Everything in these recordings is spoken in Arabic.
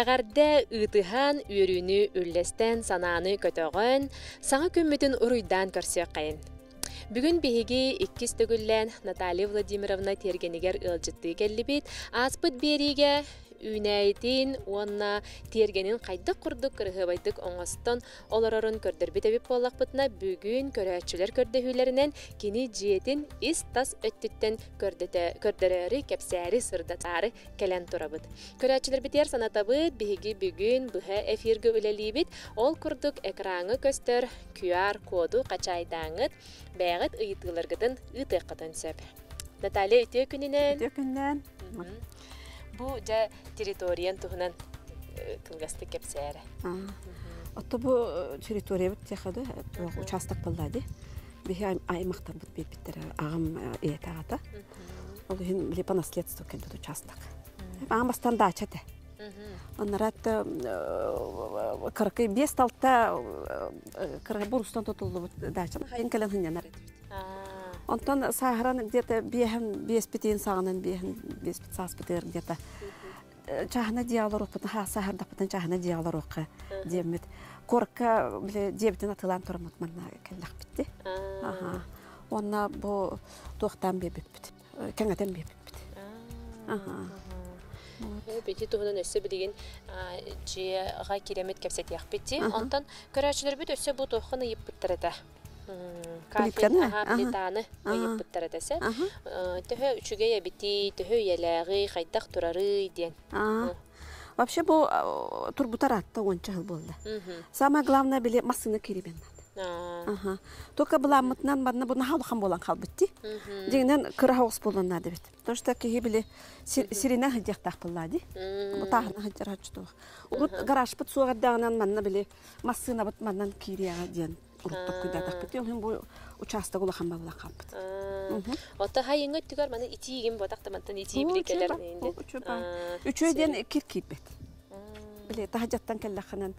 Ägärde üytühan ürünü üllesten sananı kötöğün, sana kümmütün uruydan körsöğün. Бүгін беге 2-тігіллән Наталья Владимировна тергенігер үлжітті келлібет, аспыт береге үнәйтін, онна тергенін қайдық құрдық күрғыбайдық оңастын оларарын көрдірбетебіп болақ бұтына бүгін көрәтшілер көрдігілерінен кені жиетін із-тас өттіттен көрдірәрі кәпсәрі сұрдатары кәлән тұрабыд. Көрәтшілер бітер санатабыд беге бүгін бұға әфергі үләлейбет, ол күрдік әкраңы көстір QR-коду қачайдаңыд, бәғыт ұйытығыларғыдың ұйтықытын сөп. Наталья, өте күнінен? Бу жа территориян туһунан кылгасты кепсәре. Атта бу территория бит тәхәдә участок булды. Беһәм аймактан бит биттер агым этагата. Ул һин ле по наследству кенде участок. Ам бастанда чәтә. Анратта каркай бест алта карбурстан тотылды дача. Хәйен кәлән һиннән рәт. Онтан сахараны где-то беем без пятин сагынан беем без пятсас пятер где-то чахна диалорок потом сахар да потом чахна диалорок демет корка бле дебти на тылан тормот манна келлах пити ага онна бо тохтан бебит кенгатен бебит ага Бети туһунан өссө билигин жега киремет кепсет як пити онтан көрәчләр бит өссө бу тохын йып биттирәтә Кафедраны аптаны уйып биттәрәсә, төһә үчүгә ябити, төһә ялагы, хайдак турары дигән. Вообще бу турбутаратта онча хил булды. Самое главное биле масына киребен. Ага. Только бламытнан барны буны халыккан булган халбытти. Дигәндән кырагыз булганна дип. Потому что ки биле сирина хәҗәктәк булды. Бу тагына хәҗәрәт чук. Ул гараж бит сугадагынан манна биле масына бит маннан кирәгә дигән. Участок улахан баллах капты. Отта хайынга түгәр менә итигем батактамдан итиге билекләрне инде. Үчөйдән киркит бит. Биле тахаҗаттан кәлләхнән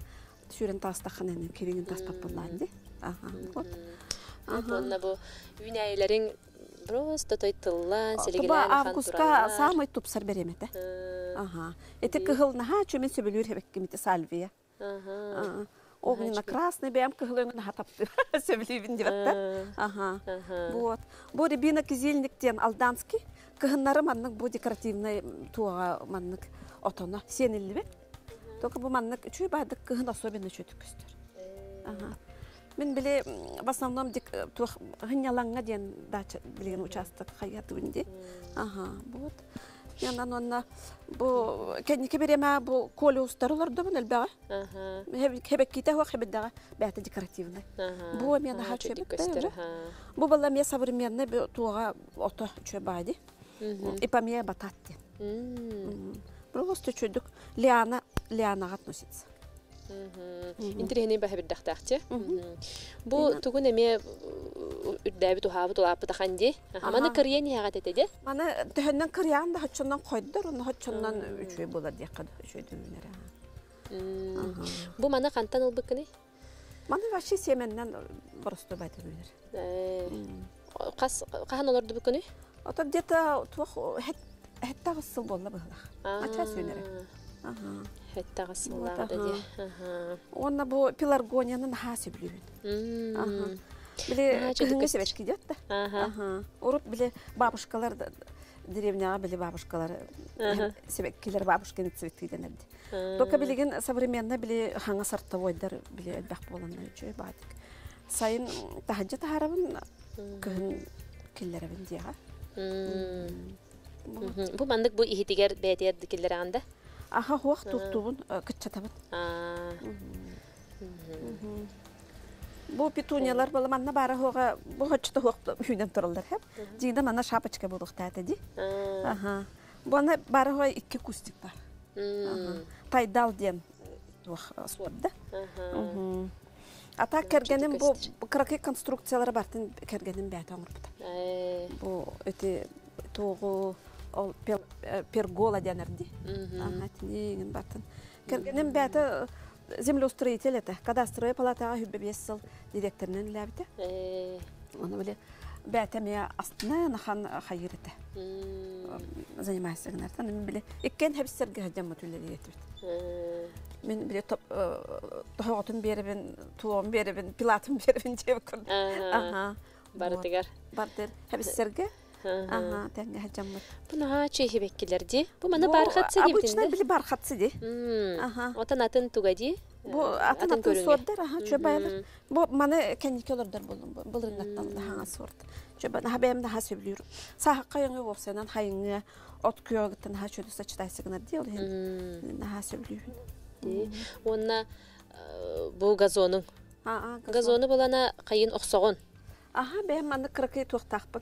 сүрен тастахнән киреген тастап булганды. Аха. Вот. Ага. Менә бу үнәйләрең просто тойтыллан, селегеләр хан. Августка самый тупсар беремет. Аха. Этек кылнаха чөмен сөбелүр хәбәккемите сальвия. Аха. Огненно красный бямка глыгын хатапты. Сөйлебин диватта. Ага. Вот. Бу ребенок изельниктен алданский кыгыннары маннык бу декоративный туга маннык отона сенилби. Только бу маннык чүй бадык кыгын особенно чөтүк көстөр. Ага. Мен биле в основном дик тух гынялаңга ден дача билген участок хаятынди. Ага. Вот. Яна нонна бу кенеке береме бу коле устарлар дәмен әлбәгә. Әһә. Хәбәккитә һәм хәбәдәгә бәта декоративны. Бу мен хачы бит. Бу балла мен современне бу туга ото чөбәди. Ипамия бататти. Просто чөдүк Лиана относится. Интерегене бәһәбәт дәхтәхте. Бу тугын әме Дәбит ухабыт улапы таханди. Маны кырьян яға тәтеді? Маны түхіннен кырьян да хатчоннан қойдыр, оны хатчоннан үшей болады яқы үшейді өмінер. Бұ маны қантан ұлбы күні? Маны ваше семеннен бұрысты бәді өмінер. Қахан оларды бүкіні? Ота дета хәттағы сыл болла бұғылақ. Ачасы өмінер. Хәттағы сылларды де. Оны бұ пеларгонияның хасы білемін. Биле кызыңга себешке идет да. Ага. Урут биле бабушкалар деревняга биле бабушкалар себеккелер бабушканы цветиден элди. Только билеген современный биле хаңа сартовойдар биле элбак болгондан үчө бадык. Сайын тахаджат харабын кын келлеребин дияга. Бу мандык бу ихитигер бетер дикелер анда. Аха хуак туктубун кытчатабыт. Бу петуниялар бала манна бары хога бу хачты хокты үйнән торылдар хәп. Дигәндә манна шапочка булык тәтәди. Аха. Буны бары хога 2 кустик бар. Тайдал ден тух сорда. Аха. Ата кергәнем бу кракы конструкциялары бар тен кергәнем бәт аңырпта. Бу эти тогы ол пергола дәнәрди. Аха тигән баттан. Кергәнем бәте Землеустроитель это, когда строя палата, а директорный лябда. Он были بعتمية أصلا نخان خيرته زي ما هسقنا أنا من بلي يكنها بالسرقة هجمت ولا ليتوت من بلي طب طهوتن بيربن توم بيربن بلاتن بيربن جيب كل أها باردقر باردر هبالسرقة أها تاني هجمت بنها شيء بكيلر دي بمنا بارخت سدي أبوشنا بلي بارخت سدي أها وتناتن تجدي بو أتنا تصدر ها شو بايلر بو مانه كني كلر در بولن نتطلع ها صورت شو بنا هبيم ده هسيبليرو صح قياني وفسنا هايني أتكيو تنها شو دست شتاي سكنر ديال هن هسيبليرو ونا بو غازونو غازونو بولنا قيين أخصون أها بيم مانه كركي توقت أخبط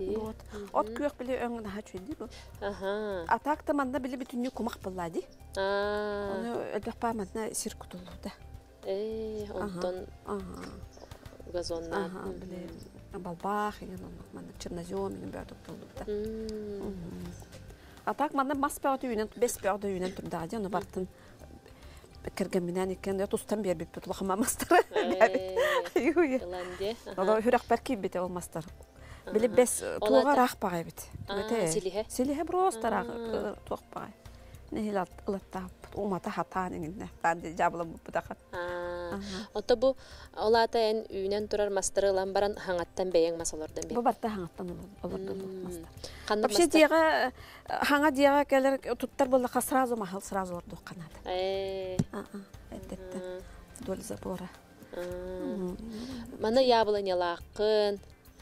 أوت أوت كيوخ بلي أنا هاتشي دي بو. أتاك تمننا بلي بتنيو كمخ بالعادي. أنا الدحبة مدنا سيركتو ده. إيه أنتن. غازونا. بلي بالباخ يعني مدنا تشرنزيوم يعني بعدك تولد ده. أتاك مدنا ماس بعدو ينام بس بعدو ينام تبدعدي أنا برتن. كرجمناني كان يا تستنبير بتطبخ مع ماستر. أيوه. والله هو راح بركيب بتاعه ماستر. بلبس توغا راح باغيت سيليها سيليها بروس ترى توغ باغي نهي لا طاب وما تحطاني عندي جابله بداخل وطبو اولاتا ان يونان ترى ماستر لامبران هانغتن بيان مسالوردن بي ببرتا هانغتن ببردن ماستر قنب مشي ديغا هانغا ديغا كالر تطرب ولا خسرازو ما خسرازو وردو قناه اي ادت دول زبوره مانا يابلن يلاقن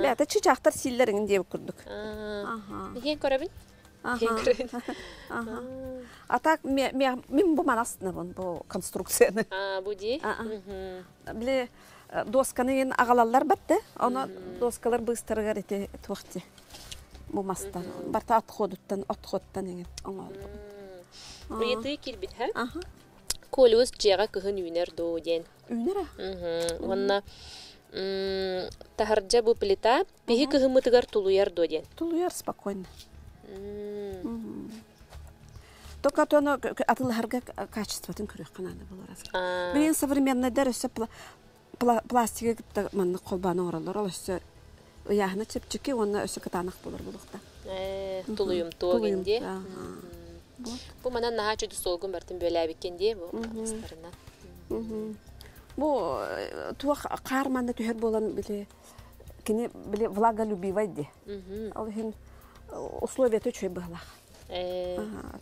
لا تشي تختار سيلر عندي بكردك. هين كربين. أتاك مين بمناسنا بو كونستركشن. بودي. بلي دوسكانين أغلالر بتة. أنا دوسكالر بستر غريتي توختي. بمستر. برتا أتخدتن. بريتي كيل بيتها. كولوس جيرك هن ينير دودين. ينيره. ونا. تهرجة ببليتا بهيك هم تقدر تلوير دودين تلوير спокойно только то оно от ларга качество тем крюк надо было раз блин современная деревья пластик من قلبان оралар ол все яғына чепчики оны өсі катанақ болар болықта тулуйым тогенде бұл мана нахачуды солғын бәртін бөлі әбеккенде бұл қастарынан بو توخ قار ما نتهر بولن بلي كني بلي влага любива دي اولهم условия то чуй быглах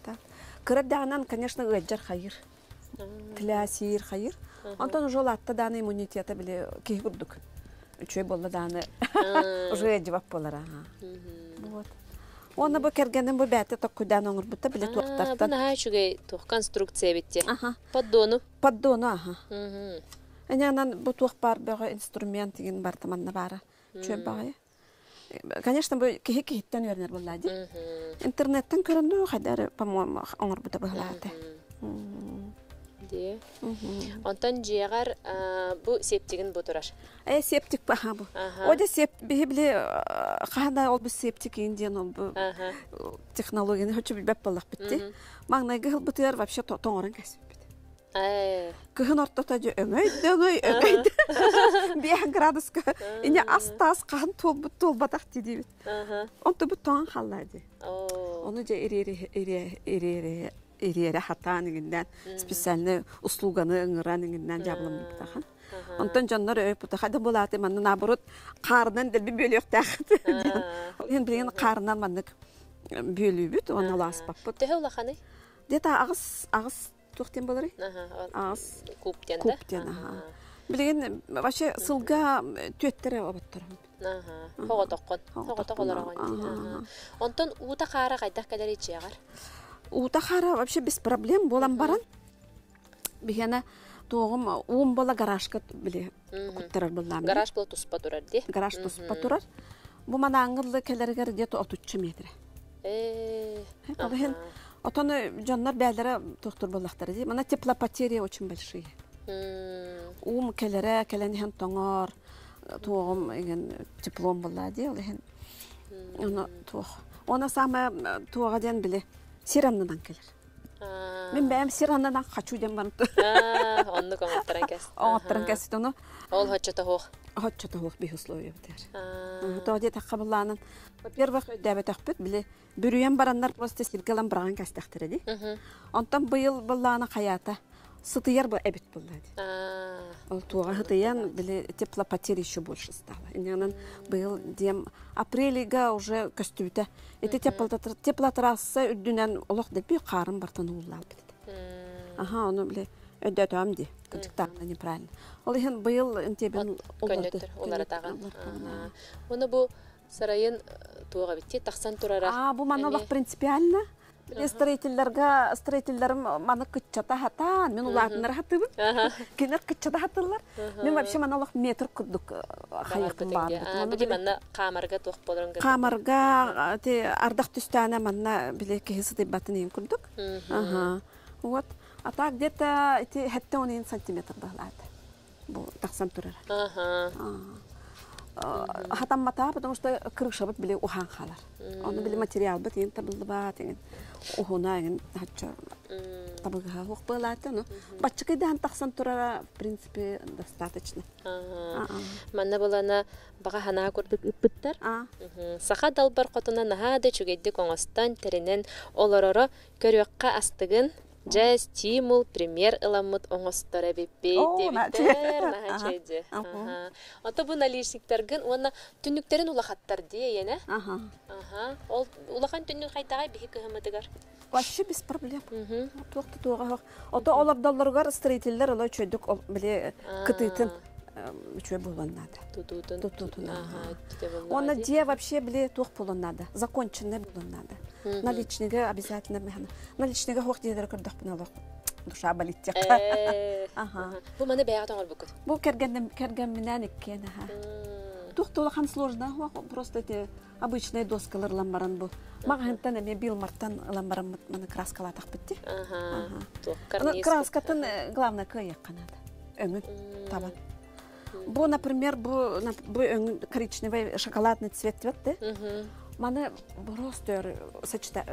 так крадданан конечно гажар хайыр класир хайыр антон жолатта даны иммунитета били кей бурдук чуй болла даны уже жевап болара вот оны бу кергенин бу бәте токудан оңыр бутта биле тоқтатты бана шугай тох конструкция битте поддону أنا بتوخ بار بقى إنسترومنت جن برتمان نبارة شو بقى؟ كان يشتم بكهيك هتان يرنر باللادي. إنترنت تنكرنه خدار بمو عمر بتبهلاته. دي. أنتن جيغر بو سيبتيكن بترش. أي سيبتيك بحبو. وده سيب بهبلي خهنا أول بسيبتيكين دينو بتكنولوجيا هتشو بيببلغ بتي. ما نيجهل بتيار وبشي تطورن كسب. كهنا ارتدى أميد بيحجرادس كه إني أستاس قهن طول بتحتي دي أنت بتوان خلادي أنا جاي إري إري إري إري رحتاني جدا سبيسالنا أسلوبنا إنغراني جدا جابلهم بتاعهم أنت جنر أي بتاعه ده بولاتي من نابرد قارن دل بيبيلي بتاعت هن بيلين قارن منك بيلي بيت وأنا لاصبك بتهول خني ديتها أغص توختين بلري أغص كوبتينها بلين باش سلقا توتر وبطرهم هو تقول رغني أنتن وتخارق إذا كدري تجار وتخارق بشي بس problem بولم برا بهنا توهم وهم بلا garage كت بلي كتر بلا garage بلا تصبطرر دي garage تصبطرر بمن أنقل كلر جرديتو أتوتش متره طبعاً أتونا جنّر بعدها تختار بالختارة منا تبلا باتيريا очень большие وم كلرة كلنهم تنار توهم يعني تبلون بالعادي ولهن أنا توه وأنا سامع توه غادين بله سيرنا نانكلر من بعد سيرنا نان خشوا جنبنا عندك أم ترنكس ترنكس تونا أول هاتشته هو بيحصلوا يبتر تودي تقبل لنا بيربخ دابة تخبط بلي بريان برانر بس تسير كلام بران كاس تختردي أنتم بيل بلنا خياته صطير بقبت بلادي التوع هتيان بلي تبلا باتيري شو بولش استعلا إني أنا بيل ديم أبريل جا وجا كستوته تبلا تراسة الدنيا الله خد بيقارن برتنول لابد أها أنا بلي أديت عمدي كنت تعملني بران والله هن بيل أنت بين كنتر ولا رتاعن ونبو سراين توه بتي تحسن ترى راح أبو ما نروح برينسيبيالنا استريت اللرجة استريت اللرم ما نكتشتها تان من الله نروح تبي كنا كتشتها تلر من ما بشي ما نروح متر كدك خيط بعض بدي منا قامرجة توه بدرن قامرجة تي أردخت استعنا منا بلي كهيس تبعتني كدك وات أتاك ديتا تي حتى 20 سنتيمتر ضلعت تحسن ترى هتمتها потому что крыша вот были ухан халар он были материал бит ента билбатин ухунагин хача табага хукбалата ну бачки дан тахсан турара в принципе достаточно манна балана бага хана көрдүк иппиттер саха далбар котуна нахада чугедди коңостан теренен олороро көрөкка астыгын جاي ستيمول بريمير إلامت أنغسترة بيبي تبتر نهاجدة. أنتبهنا ليش نكترجن وانا تنكترن ولا خطر دي ينا. ولا خان تنو خي تعب بهيك هم تجار. وش بس problem. وقت توقع. أنت أول دولار جار استريت اللر الله يشدك بلي كتيتن. شو بقول نادا. توتون. وانا دي вообще بلي توقع نادا. закончено بقول نادا. наличныйга обязательно механа наличныйга хоқты дедер көрдік бұны алақ душа болит тек бұл мені бәйғат оңыр бүкіт бұл кәрген мінән еккен тұқтылы қан сложна просто те обычные доскалар ламбаран бұл мағынтан әме бил марттан ламбаран мұны краскалатақ бітті краскатын главное көйек қанады өңін табан бұл например бұл коричневый шоколадный цвет тветті مانه براستر سجت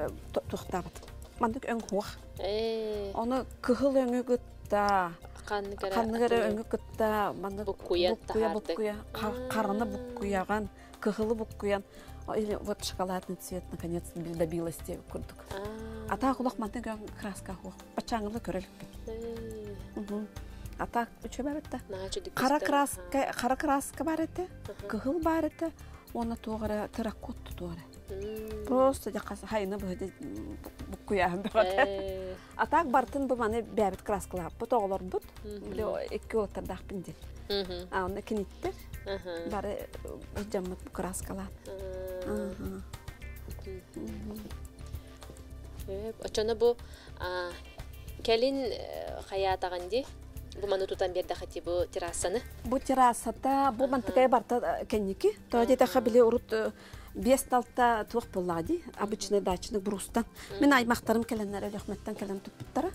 تختابت مانك انقوه أنا كهل انقطع قنقر انقطع مانه بقية قارنة بقية عن كهل بقية إللي وات شوكولاتة цвет наконец добилась كنتك أتاك الله مانك عن كراسكه بتشان الله كريل أتاك شو بعرفته خرا كراسك بعرفته كهل بعرفته وانا توغرة تركوت توغرة. بروست دقس هاي نبهدي بقياهم بقدر. أتاك برتن بماني بيعبد كلاس كلاب بتغلر بط. بلو إكيو ترداخ بندل. أنا كنيت. بره جمت بكلاس كلاب. أجنب بو كلين خياطة عندي. بمانو تطعم بيد دختي بو تراسنا. بو تراستا بو منطقة برتا كنيكي. تودي تخبلي ورد بيستالتا توخ بالعادي. أبتشنا دايشنا بروستا. من أي مختارم كلنا رأي خمتنا كلام تبترة.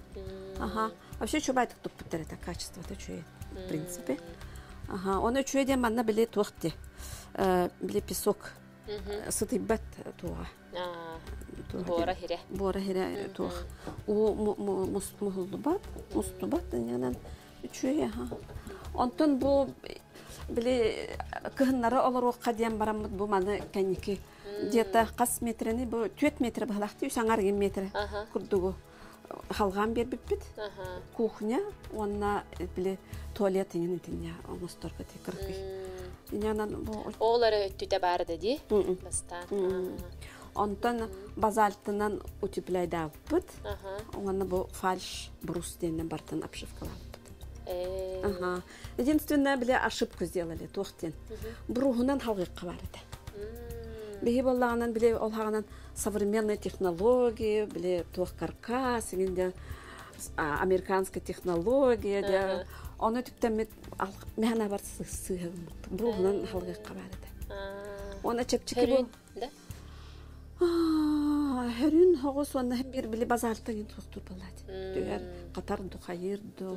أبشي شو بعد تبترة تكاشتوا تشوي. برينسيبي. أنا شوي دي منا بلي توختي. بلي بيسوك. ستيبات توه. بورهيره توه. ومصطبات يعني. شويها، أنتن بو بلي كهنرة الله روح قديم برمت بو معنا كنيكي ديتا قسم مترني بو 2 متر بهلاختي وشانعر 1 متر كردوه خلقان بير ببيت كوخنيا وانا بلي تواليت يعني تنيا مستورك تكرفي يعني أنا بو أولر تتبارد دي بس تا أنتن بازالتنن أتبليد أبد، وانا بفالش بروستين نبرتن أبشفك أبد. أها. единственное بلا ошибку сделали توختين. بروهنن حقيق قبارته. بهي بالله بلا أولها современные технологии بلا توخ каркас عند американская технология ده. أنا تبتمت مهنا برسيسها بروهنن حقيق قبارته. وانا تبتكي بون. هرين هغوس وانا هبير بلي بازالتين توختور بلادي. تغير قطر دو خير دو.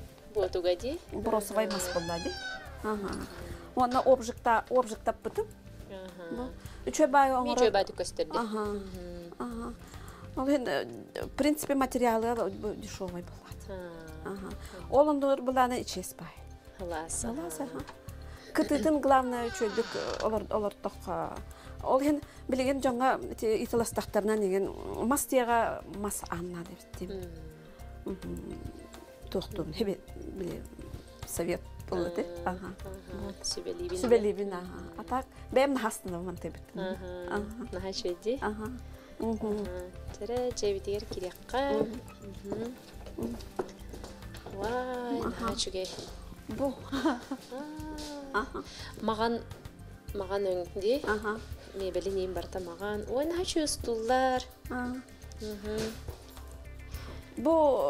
بوتوغادي. برسوي مسبلادي. أها. وانا أوبجكتا بتم. أها. يجوا بايو. يجوا بايو كستدي. أها. أها. الله هن принципе материалы дешевые بلاد. أها. أولن دور بلانا يجيس باي. خلاص. خلاص أها. كتيتن главное يجدك أولر تقع. أولهن بلغن جنگا إثلاس تخترنا نيجن ماستيغا ماس عنا دبتيم توختون هبي بلي سويت بلتي أها سبليبين أها أتاك بيم نحسن لو منتبت أها نهاي شدي أها ترى جاي بتير كريقة واي نهاي شجي بو أها مغان عندي أها ميبلينين برتا مغان وين هشيو ستولار بو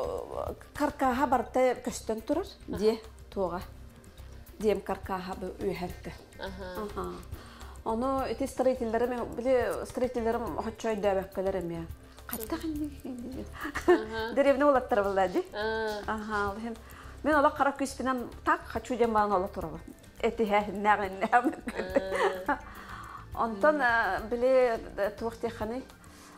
كركاها برتا كشتن ترر دي توغا ديم كركاها بويهتة أها أنا إتي ستريتلرم بلي ستريتلرم هتشاي دابه كلرم يا قطع دريبنا ولا ترى بلادي أها الحين من الله قرك يشتنا تاك هتشو جنبنا الله ترى إتيها نعم أنتن بلي توختي خني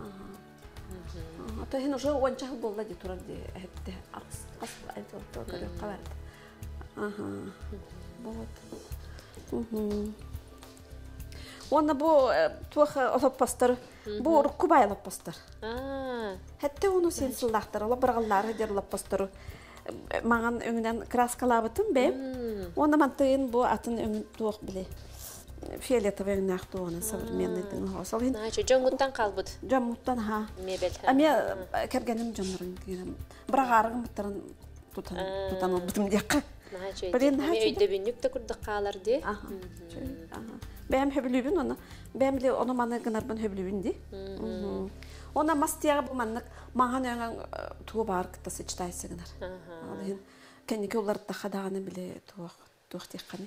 أها تهنا جو وانشهر بلادي تردي هبته أصل أنت تركل القبرد أها بوت وانا بو توخ ألبستر بو ركوباي ألبستر حتى ونو سينسل لحتر الله برا الله هدير ألبستر مغن أمين كراس كلام تنبي وانا منطقين بو أتن أم توخ بلي في اللي طبعاً ناخدو أنا صبر مين ندينه وصلين. ناجي جمودن قلبت. جمودن ها. ميبلها. أميا كرجلهم جمرين كذا برغارق مترن توتن بتم دقة. ناجي. بدين هاي. ميعود بينك تكون دقالر دي. أها. أها. بهم حبلوبين وانا بهم لي أنا ما نقدر بن حبلوبين دي. وانا مستيقظ بمنك ما هن توبارك تسجتاي سجنر. أها. كان يقولر تخدها أنا بلي توختي قني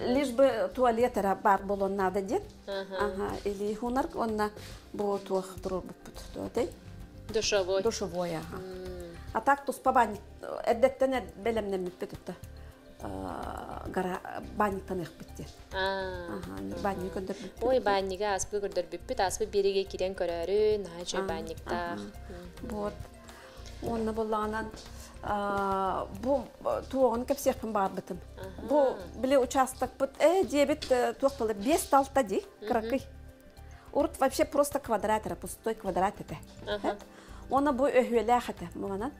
ليش بتواليت ربع بلون نادا جد أها اللي هونرك وأنا بتوخ كتيول بتبود تودي دشوفوي دشوفوي أها أتاك توس بابان أدتنا بلا من المتبتة غرا باني تنخ بتي أها باني كدر بتي أوي باني جاس بكدر بتي أسبي بيرجع كيرن كرارين هاجي باني كتاخ بود وانا بلعنا بو تو عن كبسير كم بعض بتم بو بلي وشاستك بت دي بت توقف بيستال تدي كركي урт вообще просто квадратера, пустой квадрат это. Она будет ехляхата, мана.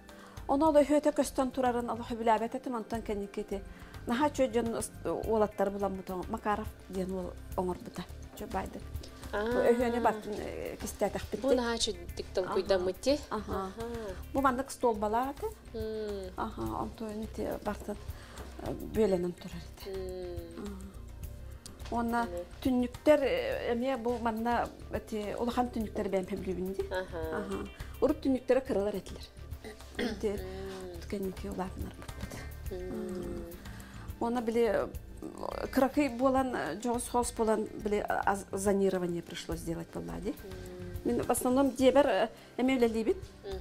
Она ехляхата костан тураран, она хвилябет это мантан кенникити. نحاتشو جن ولا تربو لمتهم ما كعرف جن عمر بته شو بعد وإحنا بعد كستات أخبتي مو نحاتشو تكتم كيدا متي مو عندك ستول بلاته أنتو نتي بعد بيلنا متررت وانا تنكتر ميا بو منا تي ولا خم تنكتر بين حبلي بندي ورد تنكتر كرر رتلر تي تكنيكي ولا بنربطه وأنا بلي كراكي بولان جوز هوس بولان بلي زانيرование пришлось сделать по ладе. من в основном дебер имели либит.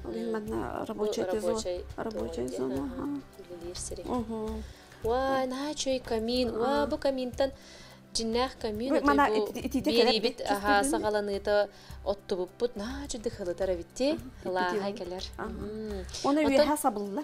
وين مدنا рабочая зона. Рабочая зона. ونهاجي كمين وبو كمينتن جناح كمين. منا ليبت ها سغلانيتا أطبوب بط نهاجي دخلوا ترابيتي لا هاي كلر. وأنا حسب الله.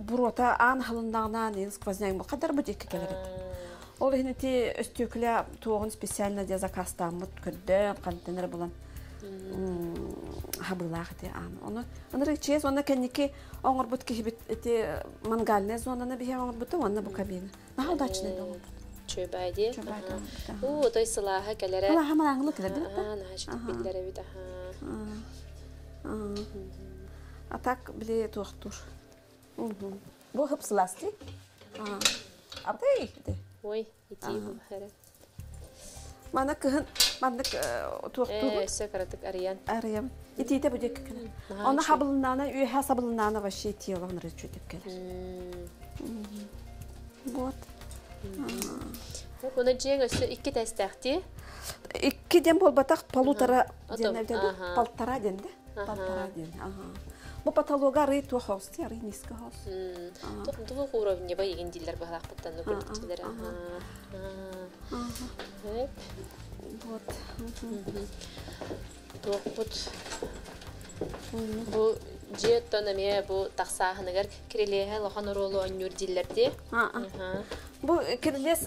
بروتا عن هالنعنان ينسقفزني مقدر بديك كلامك. والله هنتي استقلال توهن سبيسيالنا دي زكاستا متقدم قنتنر بلن هبلاه تي عن. أنا رأيت شيء وأنا كنيكي عمر بتكيه بتي منقالنا زون أنا بيها عمر بتو أنا بكابينة. ما هو داشني دوم. شو بعدي؟ أوه توي صلاها كلامك. والله ما لعنلك كلامك. أنا هشتي بيلرا بيتها. أتاك بلي توختور. بو خبز لاستيك أبدي كده وي يجيبهم حرة ما أنا كهن ما عندك توقف سكرتك أريان أريان يتي تبديك كده أنا حبلنا أنا يحسبلنا أنا وشي تي الله نرجع تكلم بود هو نجينا شو إكيد استعتي إكيد ينبول بتاخد بالوترة جنب ده بالترة جنب ده بالترة جنب بو بطلوغا ريت وحوستي ري نيسكا هوس دو уровня بايغين ديلر بهلاق بتن نوبتلر هيك вот توق вот бу жетономе бу таксаахынагар кирелеге лохонор олу оннур диллерди бу кирелес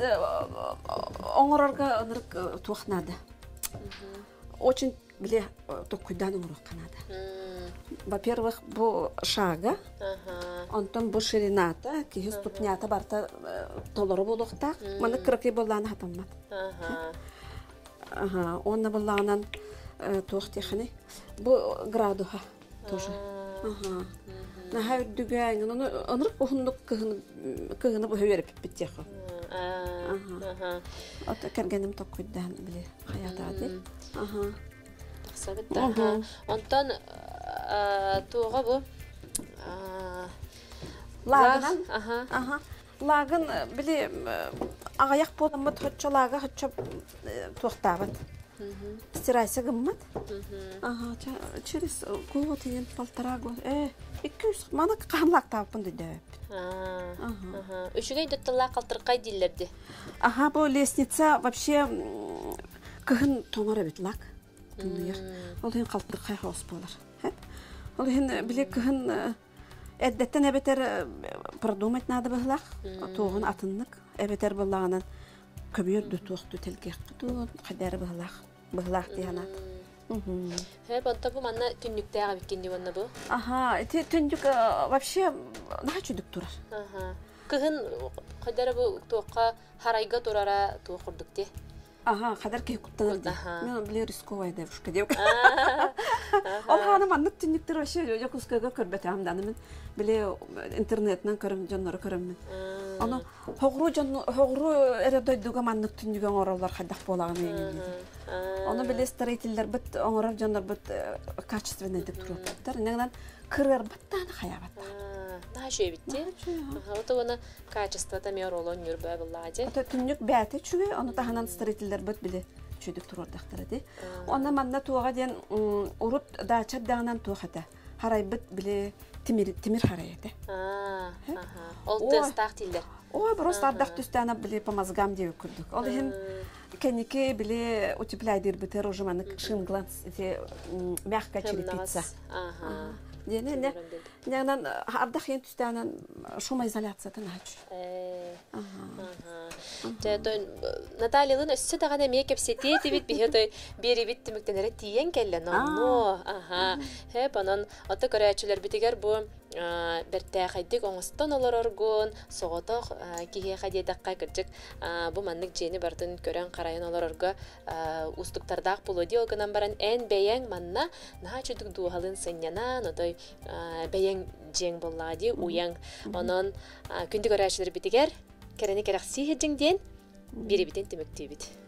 оңорорга ынырык туахнады очень بليه تقدان ورق قناده. во-первых بو شاغا. أنتم بو شريناتا كي هستوبنياتا بارتا تلربو لقطة. ما نكركي بلان هتمت. أنا بلانن توختي خني بو غرادوها. тоже. نهار دجاج أنرق هندق كهن بهيرب بتيخه. أتكلم تقدان بليه حياتي عادي. صدقتها أنتن توغبو لاغن لاغن بلي أغيق بود متحجة لاغة حجة توختابت استراسة قمت تشريس قوتين فالتراغو إيه إكيوس ما أنا قاملاك طابن دجاب وشوكي دتلاق الترقاي دي لبده بو ليسنيتسا وابشي كهن تمر بتلاق تنوير والله ينقلط دقيقة حوص بولر هاد والله هن بليك هن أدتنا بتر بردومة نادى بهلاخ توهن عطنك بتر بلعنا كبير دوت وقت تلقي قدو خدار بهلاخ بهلاخ تيهنات هاي بنتبو معنا تنجك تعب كني ونبو تنجك وابشي نحكي دكتورة كهن خدار بو توقع هرايقة تورا توقع دكتي خدر كي كنت نردي من بلي ريسكو وايدا وش كديوك والله أنا ما نت نكتر وشي جاكوس كذا كربت عم دعنا من بلي إنترنتنا كرم جنر كرم من أنا هغرو جن هغرو إردو يدوجا ما نت نيجا عمر الله خد حبولا عني أنا بلي استريت اللي ربت عمر جنر ربت كاتشت بنا دكتور بتر نقدر كرر بتر أنا خيا بتر ناشئ بتي، هذا وانا كاتشستة تميرولون يربى بالله عادي. أنت تنيك بعتي شوي، أنا تهنا نستريت الدربت بلي شو دكتور دخترتي وانا ممنتو غادي نرد دا تشدغنا نتوخته هرايبت بلي تمير حرايته قلت تاختيلر او بروست دختو انا بلي بمزغام ديال كلدك والله كانيكي بلي وتبلا يدير بترجم انك شين غلانس في ماركه تشيليبيتسا دينا نانا عبدخين تستانا شو ما يزال تنهج نتالي لنا السد غدا ميكب سيتي تبيت بهدي بيري بيت مكتنرتي ينكل لنا نو اها هي بنان اتكراتشلر بتيجر بو برتاح يديك ونستنى لرغون صوتك كي هي خدي دقه كرجك بمنك جيني برتن كران قراينا لرغا وستكتر داق بولودي وكنم برن ان بيان منا نهاجو دو هالن سنينا نتاي بيان جين بولادي ويان انن كنت كراشلر بتيجر كرني كرخسي هجين دين بيري بتنت مكتبت